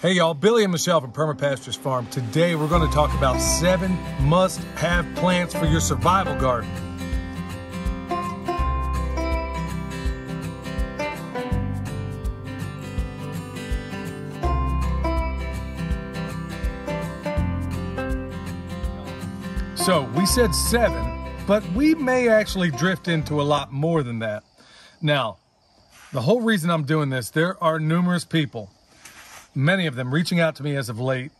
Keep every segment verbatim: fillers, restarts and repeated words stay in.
Hey y'all, Billy and Michelle from Perma Pastures Farm. Today we're going to talk about seven must-have plants for your survival garden. So we said seven, but we may actually drift into a lot more than that. Now, the whole reason I'm doing this, there are numerous people, many of them reaching out to me as of late,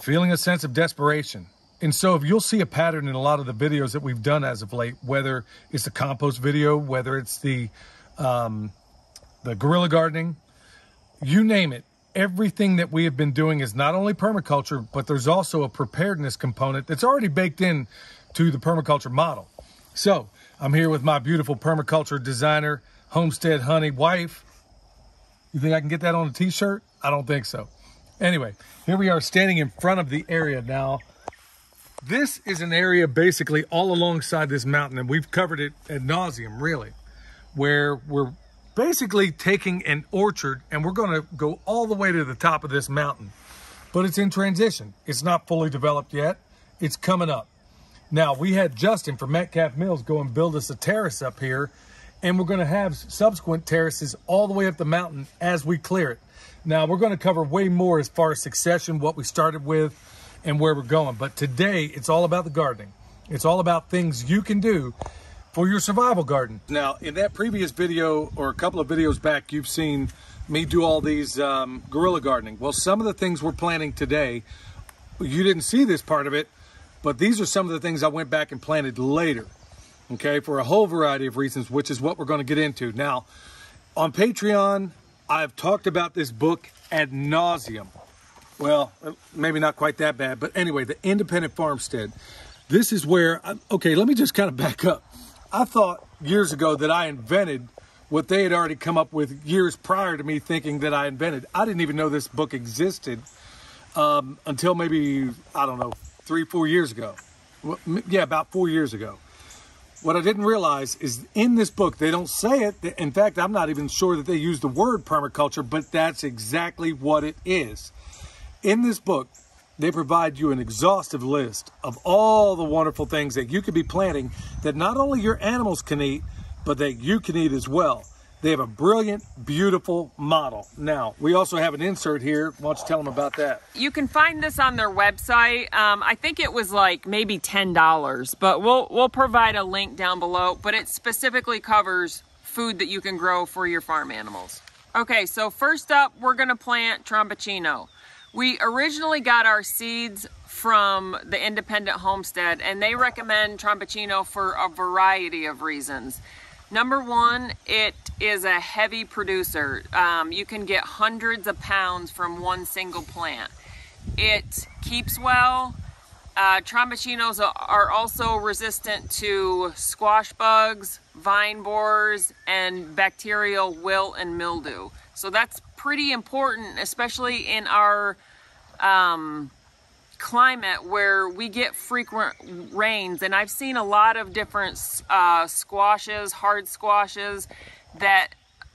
feeling a sense of desperation. And so if you'll see a pattern in a lot of the videos that we've done as of late, whether it's the compost video, whether it's the, um, the guerrilla gardening, you name it, everything that we have been doing is not only permaculture, but there's also a preparedness component that's already baked in to the permaculture model. So I'm here with my beautiful permaculture designer, homestead honey wife. You think I can get that on a t-shirt? I don't think so. Anyway, here we are standing in front of the area now. This is an area basically all alongside this mountain, and we've covered it ad nauseum, really, where we're basically taking an orchard and we're going to go all the way to the top of this mountain. But it's in transition. It's not fully developed yet. It's coming up. Now, we had Justin from Metcalf Mills go and build us a terrace up here, and we're going to have subsequent terraces all the way up the mountain as we clear it. Now, we're going to cover way more as far as succession, what we started with, and where we're going. But today, it's all about the gardening. It's all about things you can do for your survival garden. Now, in that previous video, or a couple of videos back, you've seen me do all these um, guerrilla gardening. Well, some of the things we're planting today, you didn't see this part of it, but these are some of the things I went back and planted later. Okay, for a whole variety of reasons, which is what we're going to get into. Now, on Patreon, I've talked about this book ad nauseum. Well, maybe not quite that bad, but anyway, The Independent Farmstead. This is where, I, okay, let me just kind of back up. I thought years ago that I invented what they had already come up with years prior to me thinking that I invented. I didn't even know this book existed um, until maybe, I don't know, three, four years ago. Well, yeah, about four years ago. What I didn't realize is in this book, they don't say it. In fact, I'm not even sure that they use the word permaculture, but that's exactly what it is. In this book, they provide you an exhaustive list of all the wonderful things that you could be planting that not only your animals can eat, but that you can eat as well. They have a brilliant, beautiful model. Now, we also have an insert here. Why don't you tell them about that? You can find this on their website. Um, I think it was like maybe ten dollars, but we'll, we'll provide a link down below. But it specifically covers food that you can grow for your farm animals. Okay, so first up, we're going to plant Tromboncino. We originally got our seeds from the Independent Homestead, and they recommend Tromboncino for a variety of reasons. Number one, it is a heavy producer. Um, you can get hundreds of pounds from one single plant. It keeps well. Uh, Tromboncinos are also resistant to squash bugs, vine borers, and bacterial wilt and mildew. So that's pretty important, especially in our um, climate where we get frequent rains. And I've seen a lot of different uh, squashes, hard squashes that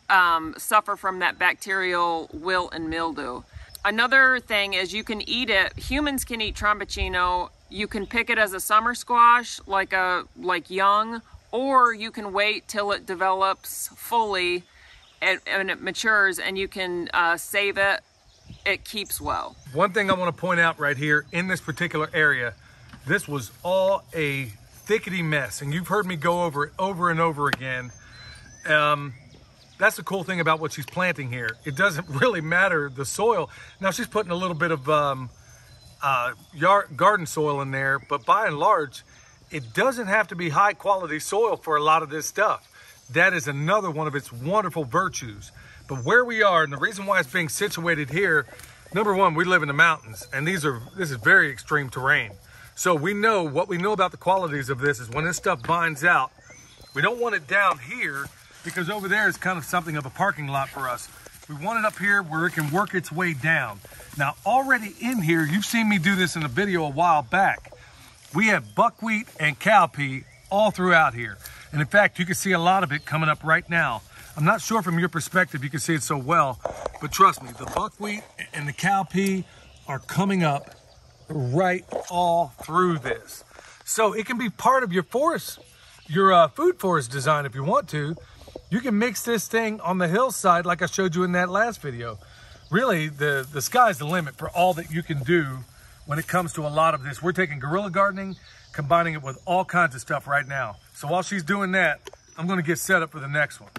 um, suffer from that bacterial wilt and mildew. Another thing is you can eat it. Humans can eat Tromboncino. You can pick it as a summer squash, like a like young, or you can wait till it develops fully and, and it matures, and you can uh, save it. It keeps well. One thing I want to point out right here in this particular area, this was all a thickety mess, and you've heard me go over it over and over again. Um, that's the cool thing about what she's planting here. It doesn't really matter the soil. Now she's putting a little bit of um, uh, yard, garden soil in there, but by and large, it doesn't have to be high quality soil for a lot of this stuff. That is another one of its wonderful virtues. But where we are, and the reason why it's being situated here, number one, we live in the mountains, and these are this is very extreme terrain. So we know, what we know about the qualities of this is when this stuff binds out, we don't want it down here because over there is kind of something of a parking lot for us. We want it up here where it can work its way down. Now, already in here, you've seen me do this in a video a while back. We have buckwheat and cowpea all throughout here. And in fact, you can see a lot of it coming up right now. I'm not sure from your perspective you can see it so well, but trust me, the buckwheat and the cowpea are coming up right all through this. So it can be part of your forest, your uh, food forest design if you want to. You can mix this thing on the hillside like I showed you in that last video. Really, the, the sky's the limit for all that you can do when it comes to a lot of this. We're taking guerrilla gardening, combining it with all kinds of stuff right now. So while she's doing that, I'm gonna get set up for the next one.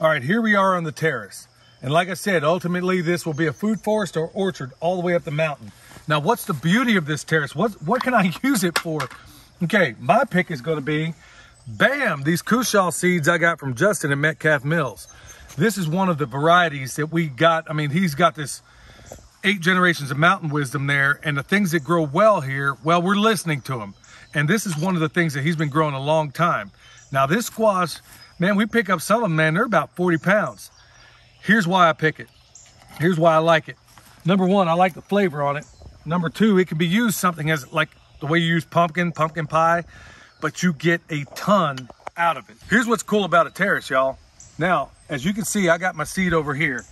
All right, here we are on the terrace. And like I said, ultimately this will be a food forest or orchard all the way up the mountain. Now, what's the beauty of this terrace? What, what can I use it for? Okay, my pick is gonna be, bam, these Cushaw seeds I got from Justin at Metcalf Mills. This is one of the varieties that we got. I mean, he's got this eight generations of mountain wisdom there, and the things that grow well here, well, we're listening to him. And this is one of the things that he's been growing a long time. Now this squash, man, we pick up some of them, man, they're about forty pounds. Here's why I pick it. Here's why I like it. Number one, I like the flavor on it. Number two, it can be used something as like the way you use pumpkin, pumpkin pie, but you get a ton out of it. Here's what's cool about a terrace, y'all. Now, as you can see, I got my seed over here,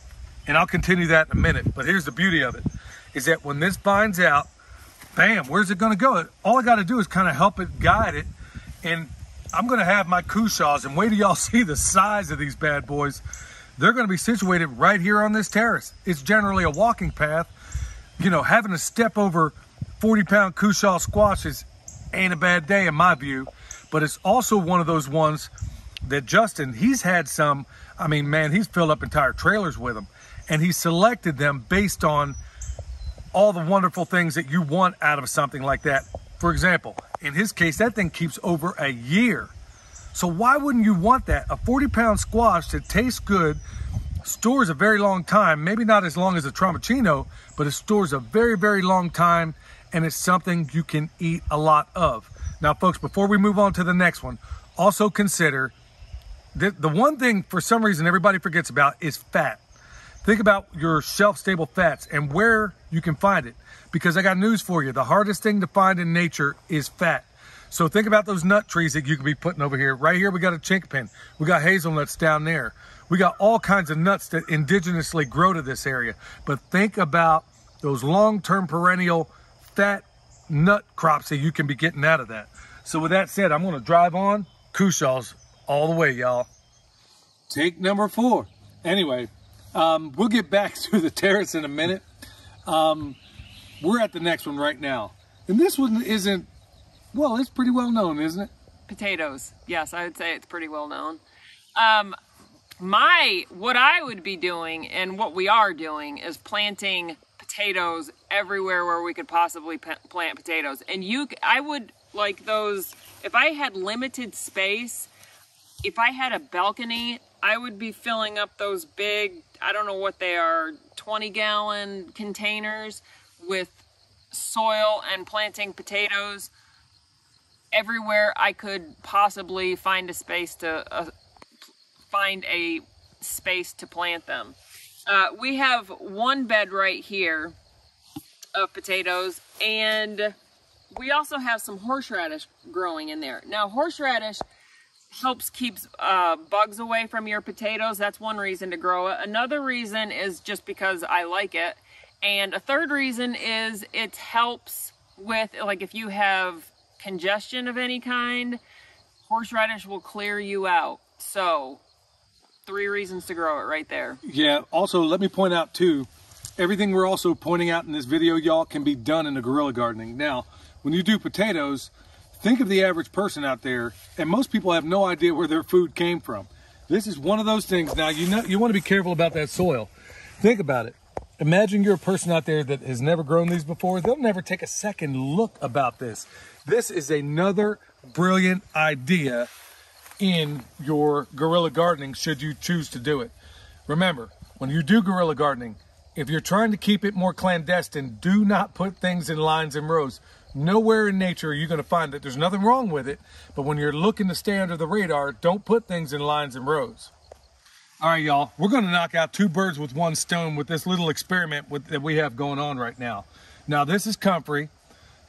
and I'll continue that in a minute, but here's the beauty of it, is that when this binds out, bam, where's it gonna go? All I gotta do is kind of help it, guide it, and I'm gonna have my Cushaws, and wait till y'all see the size of these bad boys. They're gonna be situated right here on this terrace. It's generally a walking path. You know, having to step over forty pound Cushaw squashes ain't a bad day in my view, but it's also one of those ones that Justin, he's had some, I mean, man, he's filled up entire trailers with them, and he selected them based on all the wonderful things that you want out of something like that. For example, in his case, that thing keeps over a year. So why wouldn't you want that? A forty pound squash that tastes good, stores a very long time, maybe not as long as a Tromboncino, but it stores a very, very long time, and it's something you can eat a lot of. Now, folks, before we move on to the next one, also consider the, the one thing for some reason everybody forgets about is fat. Think about your shelf-stable fats and where you can find it, because I got news for you. The hardest thing to find in nature is fat. So think about those nut trees that you could be putting over here. Right here, we got a chink pin. We got hazelnuts down there. We got all kinds of nuts that indigenously grow to this area. But think about those long-term perennial fat nut crops that you can be getting out of that. So with that said, I'm gonna drive on Cushaws all the way, y'all. Take number four. Anyway, um, we'll get back to the terrace in a minute. Um, we're at the next one right now. And this one isn't, well, it's pretty well known, isn't it? Potatoes. Yes, I would say it's pretty well known. Um, my, what I would be doing and what we are doing is planting potatoes everywhere where we could possibly plant potatoes. And you, I would like those, if I had limited space, if I had a balcony, I would be filling up those big, I don't know what they are, twenty gallon containers with soil and planting potatoes everywhere I could possibly find a space to uh, find a space to plant them. Uh, we have one bed right here of potatoes, and we also have some horseradish growing in there. Now, horseradish helps keeps uh, bugs away from your potatoes. That's one reason to grow it. Another reason is just because I like it. And a third reason is it helps with, like, if you have congestion of any kind, horseradish will clear you out. So three reasons to grow it right there. Yeah, also let me point out too, everything we're also pointing out in this video, y'all, can be done in a guerrilla gardening. Now, when you do potatoes, think of the average person out there, and most people have no idea where their food came from. This is one of those things. Now, you know, you want to be careful about that soil. Think about it. Imagine you're a person out there that has never grown these before. They'll never take a second look about this. This is another brilliant idea in your guerrilla gardening, should you choose to do it. Remember, when you do guerrilla gardening, if you're trying to keep it more clandestine, do not put things in lines and rows. Nowhere in nature are you going to find that. There's nothing wrong with it, but when you're looking to stay under the radar, don't put things in lines and rows. All right, y'all, we're going to knock out two birds with one stone with this little experiment with, that we have going on right now. Now, this is comfrey,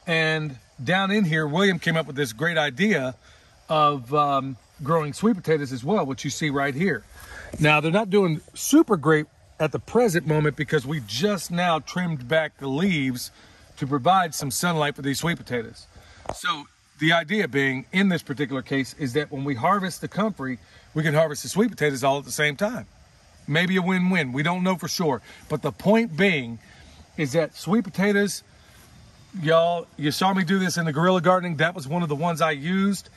and down in here, William came up with this great idea of um, growing sweet potatoes as well, which you see right here. Now, they're not doing super great at the present moment because we just now trimmed back the leaves to provide some sunlight for these sweet potatoes. So the idea being in this particular case is that when we harvest the comfrey, we can harvest the sweet potatoes all at the same time. Maybe a win-win, we don't know for sure. But the point being is that sweet potatoes, y'all, you saw me do this in the guerrilla gardening. That was one of the ones I used.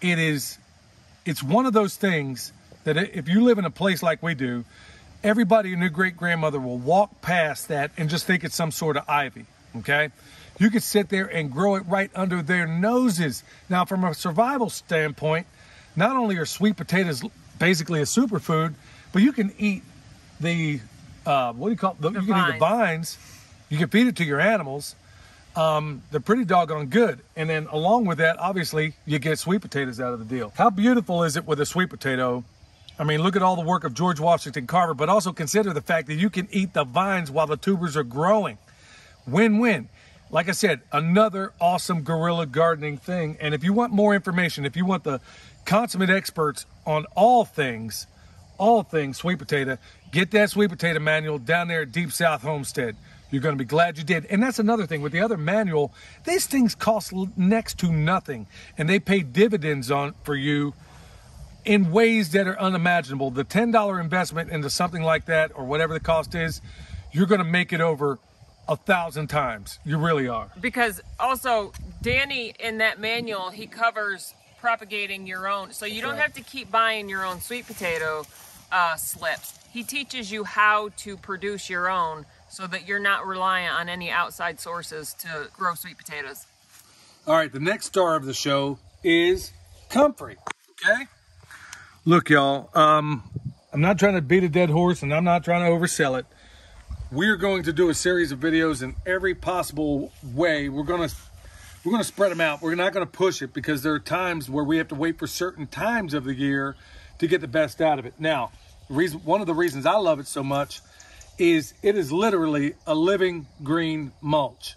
It is, it's one of those things that if you live in a place like we do, everybody and their great-grandmother will walk past that and just think it's some sort of ivy, okay? You could sit there and grow it right under their noses. Now, from a survival standpoint, not only are sweet potatoes basically a superfood, but you can eat the, uh, what do you call it? The, the you vines. can eat the vines. You can feed it to your animals. Um, they're pretty doggone good. And then along with that, obviously, you get sweet potatoes out of the deal. How beautiful is it with a sweet potato? I mean, look at all the work of George Washington Carver, but also consider the fact that you can eat the vines while the tubers are growing. Win-win. Like I said, another awesome guerrilla gardening thing. And if you want more information, if you want the consummate experts on all things, all things sweet potato, get that sweet potato manual down there at Deep South Homestead. You're going to be glad you did. And that's another thing with the other manual, these things cost next to nothing, and they pay dividends on for you in ways that are unimaginable. The ten dollar investment into something like that, or whatever the cost is, you're going to make it over a thousand times. You really are. Because also, Danny, in that manual, he covers propagating your own. So you That's don't right. have to keep buying your own sweet potato uh, slips. He teaches you how to produce your own so that you're not reliant on any outside sources to grow sweet potatoes. All right, the next star of the show is comfrey, okay? Look, y'all, um, I'm not trying to beat a dead horse, and I'm not trying to oversell it. We're going to do a series of videos in every possible way. We're gonna we're gonna spread them out. We're not gonna push it because there are times where we have to wait for certain times of the year to get the best out of it. Now, the reason, one of the reasons I love it so much is it is literally a living green mulch.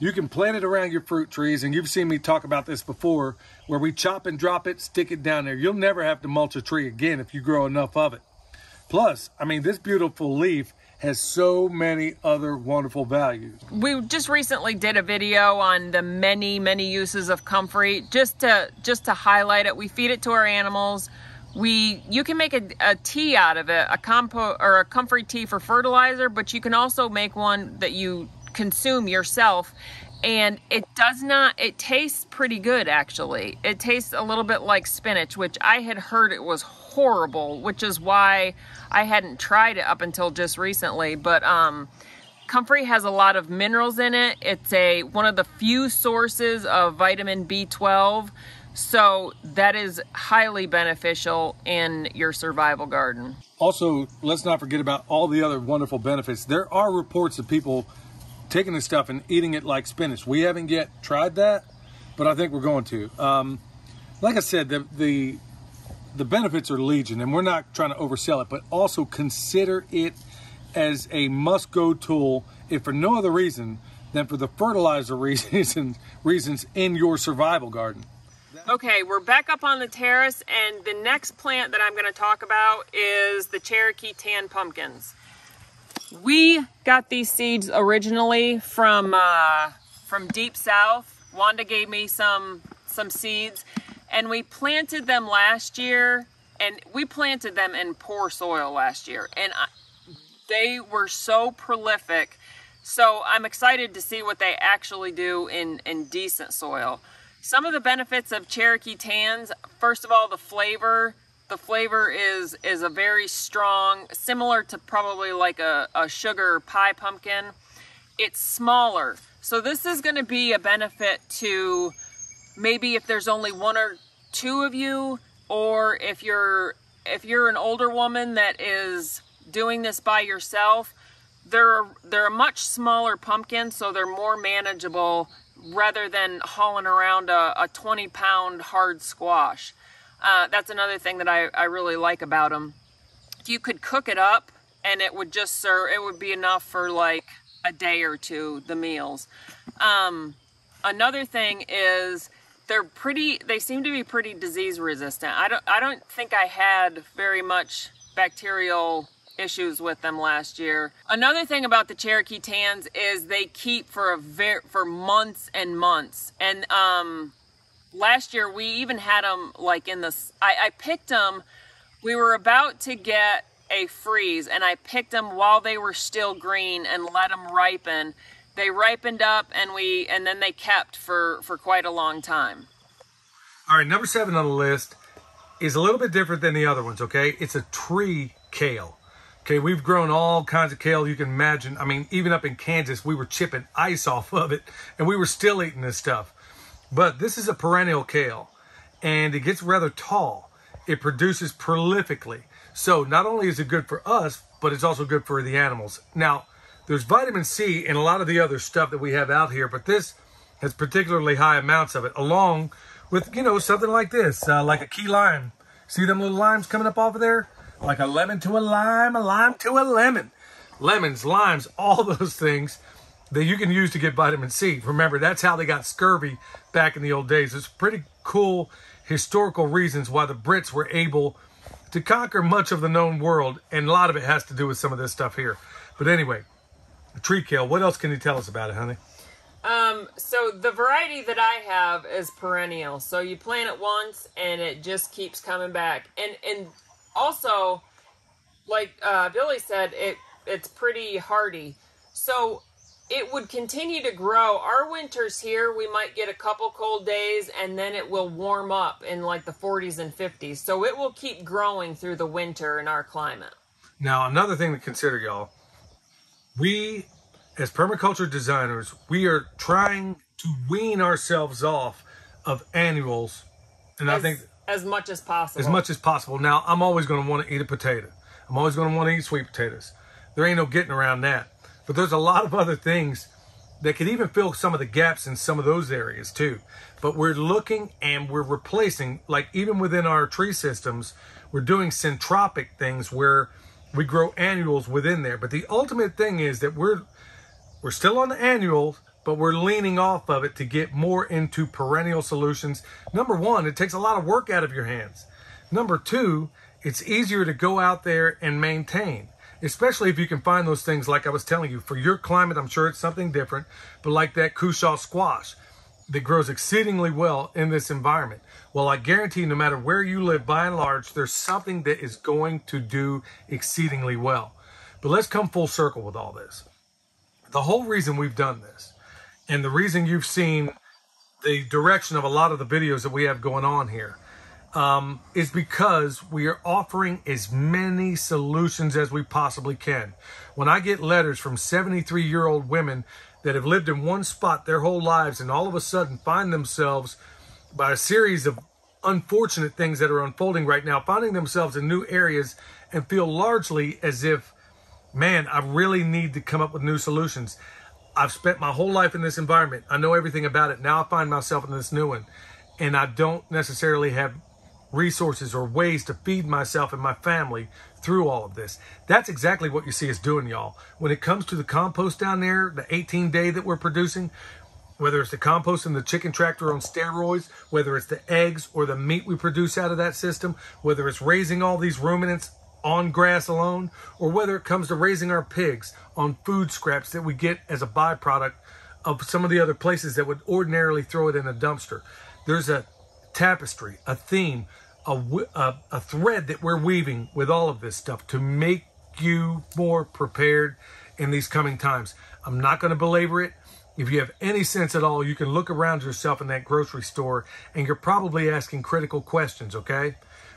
You can plant it around your fruit trees, and you've seen me talk about this before, where we chop and drop it, stick it down there. You'll never have to mulch a tree again if you grow enough of it. Plus, I mean, this beautiful leaf has so many other wonderful values. We just recently did a video on the many, many uses of comfrey. Just to just to highlight it, we feed it to our animals. We, you can make a, a tea out of it, a compo or a comfrey tea for fertilizer, but you can also make one that you consume yourself, and it does not it tastes pretty good. Actually, it tastes a little bit like spinach, which I had heard it was horrible, which is why I hadn't tried it up until just recently. But um comfrey has a lot of minerals in it. It's a one of the few sources of vitamin B twelve, so that is highly beneficial in your survival garden. Also, let's not forget about all the other wonderful benefits. There are reports of people taking this stuff and eating it like spinach. We haven't yet tried that, but I think we're going to. Um, like I said, the, the the benefits are legion, and we're not trying to oversell it, but also consider it as a must-go tool, if for no other reason than for the fertilizer reasons, reasons in your survival garden. Okay, we're back up on the terrace, and the next plant that I'm gonna talk about is the Cherokee Tan pumpkins. We got these seeds originally from uh, from Deep South. Wanda gave me some some seeds, and we planted them last year, and we planted them in poor soil last year, and I, they were so prolific. So I'm excited to see what they actually do in, in decent soil. Some of the benefits of Cherokee Tans, first of all, the flavor. The flavor is is a very strong, similar to probably like a, a sugar pie pumpkin. It's smaller. So this is gonna be a benefit to maybe if there's only one or two of you, or if you're if you're an older woman that is doing this by yourself. They're they're a much smaller pumpkin, so they're more manageable rather than hauling around a, a twenty pound hard squash. Uh, that's another thing that I, I really like about them. You could cook it up, and it would just serve, it would be enough for like a day or two, the meals. Um, another thing is they're pretty, they seem to be pretty disease resistant. I don't, I don't think I had very much bacterial issues with them last year. Another thing about the Cherokee Tans is they keep for a ver for months and months. And um, last year we even had them like in the, I, I picked them, we were about to get a freeze and I picked them while they were still green and let them ripen. They ripened up and we, and then they kept for, for quite a long time. All right, number seven on the list is a little bit different than the other ones, okay? It's a tree kale. Okay, we've grown all kinds of kale you can imagine. I mean, even up in Kansas, we were chipping ice off of it, and we were still eating this stuff. But this is a perennial kale, and it gets rather tall. It produces prolifically. So not only is it good for us, but it's also good for the animals. Now, there's vitamin C in a lot of the other stuff that we have out here, but this has particularly high amounts of it, along with, you know, something like this, uh, like a key lime. See them little limes coming up off of there? Like a lemon to a lime, a lime to a lemon. Lemons, limes, all those things that you can use to get vitamin C. Remember, that's how they got scurvy back in the old days. It's pretty cool historical reasons why the Brits were able to conquer much of the known world. And a lot of it has to do with some of this stuff here. But anyway, tree kale, what else can you tell us about it, honey? Um, so the variety that I have is perennial. So you plant it once and it just keeps coming back. And, and, also, like uh, Billy said, it it's pretty hardy. So it would continue to grow. Our winters here, we might get a couple cold days and then it will warm up in like the forties and fifties. So it will keep growing through the winter in our climate. Now, another thing to consider, y'all, we as permaculture designers, we are trying to wean ourselves off of annuals. And as I think... As much as possible. As much as possible. Now, I'm always going to want to eat a potato. I'm always going to want to eat sweet potatoes. There ain't no getting around that. But there's a lot of other things that could even fill some of the gaps in some of those areas too. But we're looking and we're replacing, like even within our tree systems, we're doing centropic things where we grow annuals within there. But the ultimate thing is that we're, we're still on the annuals, but we're leaning off of it to get more into perennial solutions. Number one, it takes a lot of work out of your hands. Number two, it's easier to go out there and maintain, especially if you can find those things like I was telling you. For your climate, I'm sure it's something different, but like that Cushaw squash that grows exceedingly well in this environment. Well, I guarantee no matter where you live, by and large, there's something that is going to do exceedingly well. But let's come full circle with all this. The whole reason we've done this, and the reason you've seen the direction of a lot of the videos that we have going on here um, is because we are offering as many solutions as we possibly can. When I get letters from seventy-three-year-old women that have lived in one spot their whole lives and all of a sudden find themselves, by a series of unfortunate things that are unfolding right now, finding themselves in new areas and feel largely as if, man, I really need to come up with new solutions. I've spent my whole life in this environment. I know everything about it. Now I find myself in this new one, and I don't necessarily have resources or ways to feed myself and my family through all of this. That's exactly what you see us doing, y'all. When it comes to the compost down there, the eighteen day that we're producing, whether it's the compost and the chicken tractor on steroids, whether it's the eggs or the meat we produce out of that system, whether it's raising all these ruminants on grass alone, or whether it comes to raising our pigs on food scraps that we get as a byproduct of some of the other places that would ordinarily throw it in a dumpster. There's a tapestry, a theme, a, a, a thread that we're weaving with all of this stuff to make you more prepared in these coming times. I'm not going to belabor it. If you have any sense at all, you can look around yourself in that grocery store and you're probably asking critical questions, okay?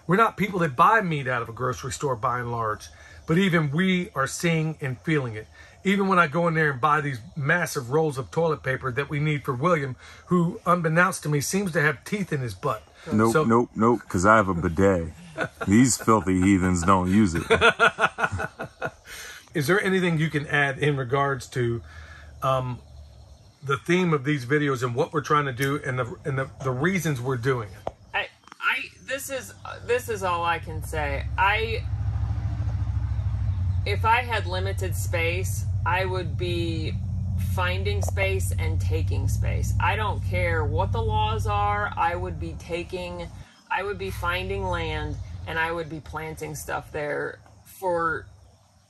We're not people that buy meat out of a grocery store by and large, but even we are seeing and feeling it. Even when I go in there and buy these massive rolls of toilet paper that we need for William, who, unbeknownst to me, seems to have teeth in his butt. Nope, so, nope, nope, because I have a bidet. These filthy heathens don't use it. Is there anything you can add in regards to um, the theme of these videos and what we're trying to do and the, and the, the reasons we're doing it? This is this is all I can say. I if I had limited space, I would be finding space and taking space. I don't care what the laws are. I would be taking I would be finding land and I would be planting stuff there for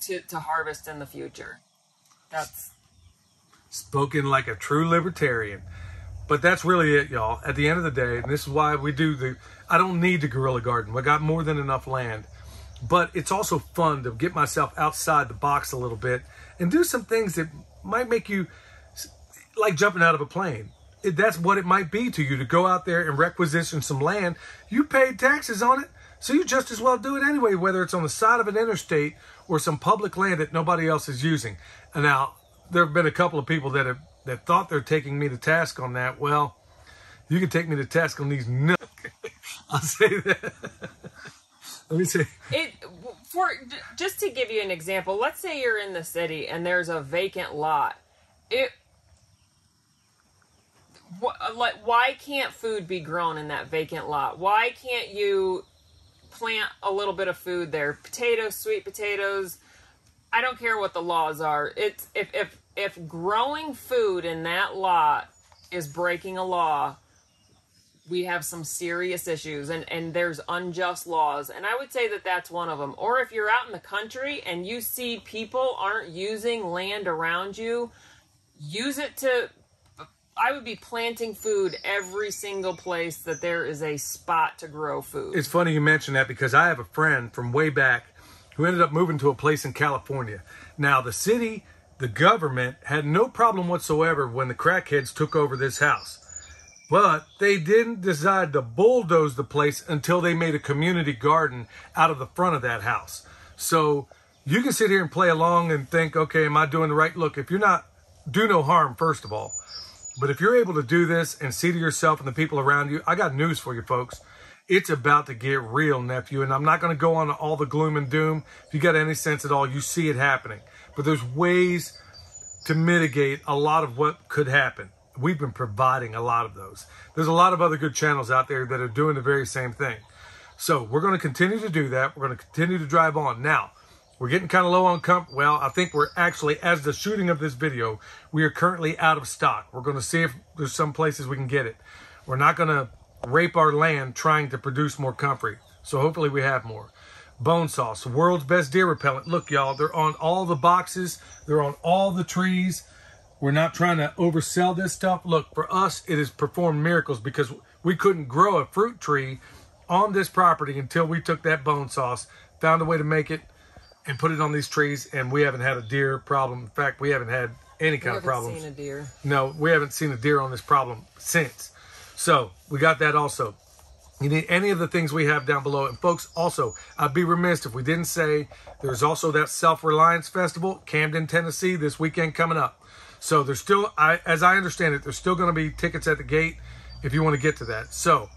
to, to harvest in the future. That's spoken like a true libertarian. But that's really it, y'all. At the end of the day, and this is why we do the, I don't need the guerrilla garden. I got more than enough land. But it's also fun to get myself outside the box a little bit and do some things that might make you, like jumping out of a plane. It, that's what it might be to you, to go out there and requisition some land. You paid taxes on it, so you just as well do it anyway, whether it's on the side of an interstate or some public land that nobody else is using. And now, there have been a couple of people that have that thought they're taking me to task on that. Well, you can take me to task on these no. I'll say that. Let me say it for just to give you an example. Let's say you're in the city and there's a vacant lot. It wh like why can't food be grown in that vacant lot? Why can't you plant a little bit of food there? Potatoes, sweet potatoes. I don't care what the laws are. It's if if if growing food in that lot is breaking a law, we have some serious issues, and, and there's unjust laws. And I would say that that's one of them. Or if you're out in the country and you see people aren't using land around you, use it to, I would be planting food every single place that there is a spot to grow food. It's funny you mention that, because I have a friend from way back who ended up moving to a place in California. Now the city, the government had no problem whatsoever when the crackheads took over this house. But they didn't decide to bulldoze the place until they made a community garden out of the front of that house. So you can sit here and play along and think, okay, am I doing the right? Look, if you're not, do no harm, first of all. But if you're able to do this and see to yourself and the people around you, I got news for you folks. It's about to get real, nephew. And I'm not going to go on to all the gloom and doom. If you got any sense at all, you see it happening. But there's ways to mitigate a lot of what could happen. We've been providing a lot of those. There's a lot of other good channels out there that are doing the very same thing. So we're going to continue to do that. We're going to continue to drive on. Now, we're getting kind of low on comp. Well, I think we're actually, as the shooting of this video, we are currently out of stock. We're going to see if there's some places we can get it. We're not going to rape our land trying to produce more comfrey. So hopefully we have more. Bone sauce, world's best deer repellent. Look, y'all, they're on all the boxes. They're on all the trees. We're not trying to oversell this stuff. Look, for us, it has performed miracles, because we couldn't grow a fruit tree on this property until we took that bone sauce, found a way to make it, and put it on these trees, and we haven't had a deer problem. In fact, we haven't had any kind of problem. We haven't seen a deer. No, we haven't seen a deer on this problem since. So we got that also. You need any of the things we have down below. And folks, also, I'd be remiss if we didn't say there's also that Self Reliance Festival, Camden, Tennessee, this weekend coming up. So there's still, I, as I understand it, there's still going to be tickets at the gate if you want to get to that. So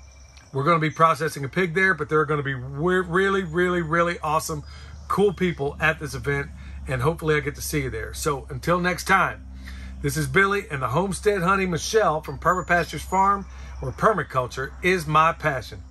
we're going to be processing a pig there, but there are going to be really, really, really awesome, cool people at this event, and hopefully I get to see you there. So until next time, this is Billy and the Homestead Honey Michelle from Perma Pastures Farm, where permaculture is my passion.